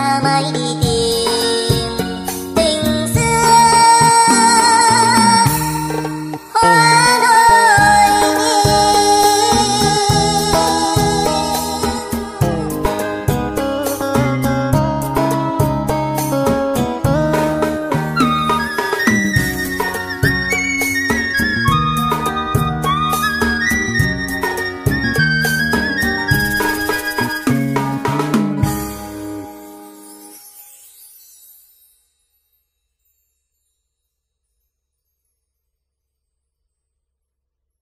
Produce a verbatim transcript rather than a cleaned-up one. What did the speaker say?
ta mãi đi tìm.